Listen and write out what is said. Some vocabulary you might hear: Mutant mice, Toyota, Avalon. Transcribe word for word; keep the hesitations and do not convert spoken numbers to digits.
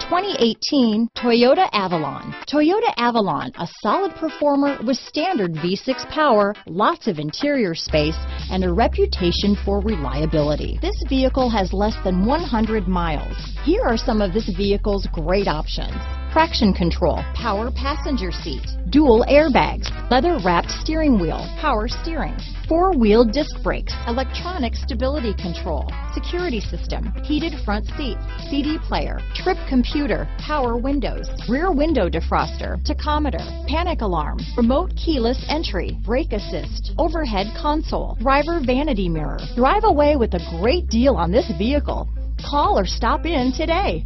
twenty eighteen Toyota Avalon. Toyota Avalon, a solid performer with standard V six power, lots of interior space, and a reputation for reliability. This vehicle has less than one hundred miles. Here are some of this vehicle's great options: traction control, power passenger seat, dual airbags, leather-wrapped steering wheel, power steering, four-wheel disc brakes, electronic stability control, security system, heated front seats, C D player, trip computer, power windows, rear window defroster, tachometer, panic alarm, remote keyless entry, brake assist, overhead console, driver vanity mirror. Drive away with a great deal on this vehicle. Call or stop in today.